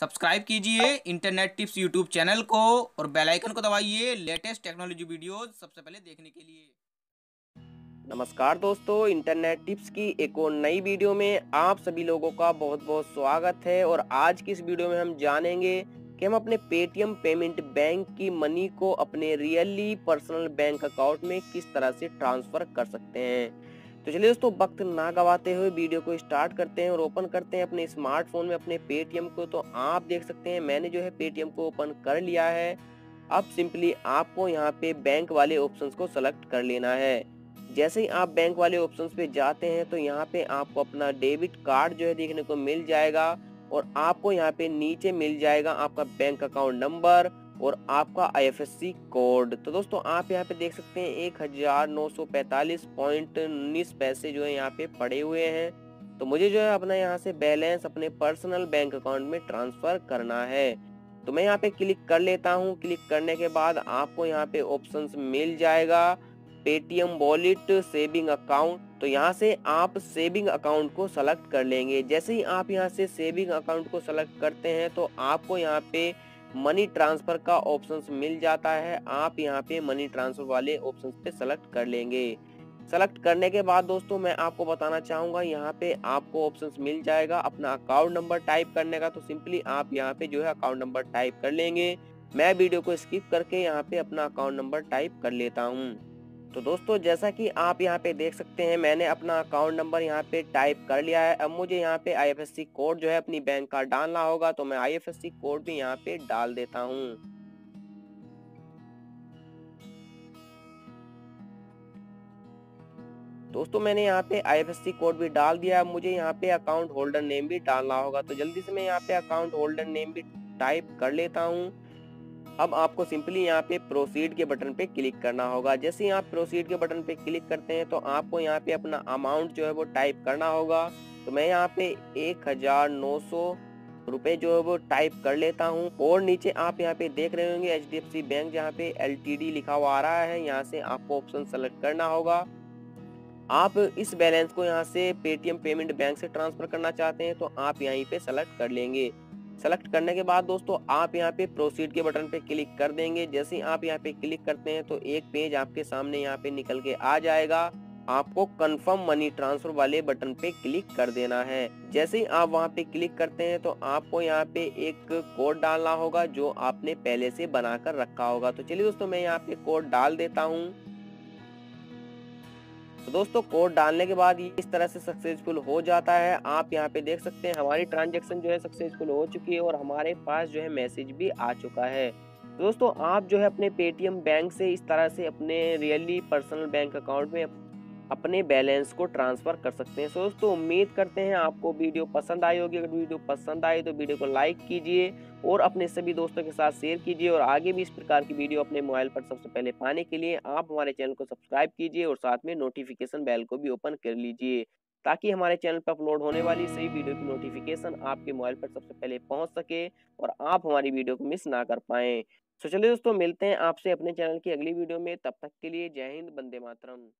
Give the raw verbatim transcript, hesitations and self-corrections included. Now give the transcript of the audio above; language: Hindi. सब्सक्राइब कीजिए इंटरनेट टिप्स यूट्यूब चैनल को और बेल आइकन को दबाइए लेटेस्ट टेक्नोलॉजी वीडियोस सबसे पहले देखने के लिए। नमस्कार दोस्तों, इंटरनेट टिप्स की एक और नई वीडियो में आप सभी लोगों का बहुत बहुत स्वागत है। और आज की इस वीडियो में हम जानेंगे कि हम अपने पेटीएम पेमेंट बैंक की मनी को अपने रियली पर्सनल बैंक अकाउंट में किस तरह से ट्रांसफर कर सकते हैं। तो चलिए दोस्तों, वक्त ना गवाते हुए वीडियो को स्टार्ट करते हैं और ओपन करते हैं अपने स्मार्टफोन में अपने पेटीएम को। तो आप देख सकते हैं मैंने जो है पेटीएम को ओपन कर लिया है। अब सिंपली आपको यहाँ पे बैंक वाले ऑप्शंस को सेलेक्ट कर लेना है। जैसे ही आप बैंक वाले ऑप्शंस पे जाते हैं तो यहाँ पे आपको अपना डेबिट कार्ड जो है देखने को मिल जाएगा और आपको यहाँ पे नीचे मिल जाएगा आपका बैंक अकाउंट नंबर और आपका I F S C code. तो दोस्तों आप यहाँ पे देख सकते हैं एक हजार नौ सौ पैंतालीस पॉइंट उन्नीस पैसे जो है यहाँ पे पड़े हुए हैं। तो मुझे जो है अपना यहाँ से बैलेंस अपने पर्सनल बैंक अकाउंट में ट्रांसफर करना है। तो मैं यहाँ पे क्लिक कर लेता हूँ। क्लिक करने के बाद आपको यहाँ पे ऑप्शंस मिल जाएगा पेटीएम वॉलेट सेविंग अकाउंट। तो यहाँ से आप सेविंग अकाउंट को सेलेक्ट कर लेंगे। जैसे ही आप यहाँ से सेविंग अकाउंट को सेलेक्ट करते हैं तो आपको यहाँ पे मनी ट्रांसफ़र का ऑप्शंस मिल जाता है। आप यहाँ पे मनी ट्रांसफ़र वाले ऑप्शंस पे सेलेक्ट कर लेंगे। सेलेक्ट करने के बाद दोस्तों मैं आपको बताना चाहूँगा यहाँ पे आपको ऑप्शंस मिल जाएगा अपना अकाउंट नंबर टाइप करने का। तो सिंपली आप यहाँ पे जो है अकाउंट नंबर टाइप कर लेंगे। मैं वीडियो को स्किप करके यहाँ पे अपना अकाउंट नंबर टाइप कर लेता हूँ। तो दोस्तों जैसा कि आप यहाँ पे देख सकते हैं मैंने अपना अकाउंट नंबर यहाँ पे टाइप कर लिया है। अब मुझे यहाँ पे आईएफएससी कोड जो है अपनी बैंक का डालना होगा। तो मैं आईएफएससी कोड भी यहाँ पे डाल देता हूँ। दोस्तों मैंने यहाँ पे आईएफएससी कोड भी डाल दिया। अब मुझे यहाँ पे अकाउंट होल्डर नेम भी डालना होगा। तो जल्दी से मैं यहाँ पे अकाउंट होल्डर नेम भी टाइप कर लेता हूँ। अब आपको सिंपली यहाँ पे प्रोसीड के बटन पे क्लिक करना होगा। जैसे ही आप प्रोसीड के बटन पे क्लिक करते हैं तो आपको यहाँ पे अपना अमाउंट जो है वो टाइप करना होगा। तो मैं यहाँ पे एक हजार नौ सौ रुपये जो है वो टाइप कर लेता हूँ। और नीचे आप यहाँ पे देख रहे होंगे H D F C bank जहाँ पे एल टी डी लिखा हुआ आ रहा है। यहाँ से आपको ऑप्शन सेलेक्ट करना होगा। आप इस बैलेंस को यहाँ से पेटीएम पेमेंट बैंक से ट्रांसफर करना चाहते हैं तो आप यहीं पे सेलेक्ट कर लेंगे। सेलेक्ट करने के बाद दोस्तों आप यहाँ पे प्रोसीड के बटन पे क्लिक कर देंगे। जैसे ही आप यहाँ पे क्लिक करते हैं तो एक पेज आपके सामने यहाँ पे निकल के आ जाएगा। आपको कंफर्म मनी ट्रांसफर वाले बटन पे क्लिक कर देना है। जैसे ही आप वहाँ पे क्लिक करते हैं तो आपको यहाँ पे एक कोड डालना होगा जो आपने पहले से बना कर रखा होगा। तो चलिए दोस्तों मैं यहाँ पे कोड डाल देता हूँ। तो दोस्तों कोड डालने के बाद ये इस तरह से सक्सेसफुल हो जाता है। आप यहाँ पे देख सकते हैं हमारी ट्रांजैक्शन जो है सक्सेसफुल हो चुकी है और हमारे पास जो है मैसेज भी आ चुका है। तो दोस्तों आप जो है अपने पेटीएम बैंक से इस तरह से अपने रियली पर्सनल बैंक अकाउंट में अपने बैलेंस को ट्रांसफ़र कर सकते हैं। सो दोस्तों उम्मीद करते हैं आपको वीडियो पसंद आई होगी। अगर वीडियो पसंद आई तो वीडियो को लाइक कीजिए और अपने सभी दोस्तों के साथ शेयर कीजिए। और आगे भी इस प्रकार की वीडियो अपने मोबाइल पर सबसे पहले पाने के लिए आप हमारे चैनल को सब्सक्राइब कीजिए और साथ में नोटिफिकेशन बेल को भी ओपन कर लीजिए ताकि हमारे चैनल पर अपलोड होने वाली सही वीडियो की नोटिफिकेशन आपके मोबाइल पर सबसे पहले पहुँच सके और आप हमारी वीडियो को मिस ना कर पाएँ। सो चलिए दोस्तों मिलते हैं आपसे अपने चैनल की अगली वीडियो में। तब तक के लिए जय हिंद, वंदे मातरम।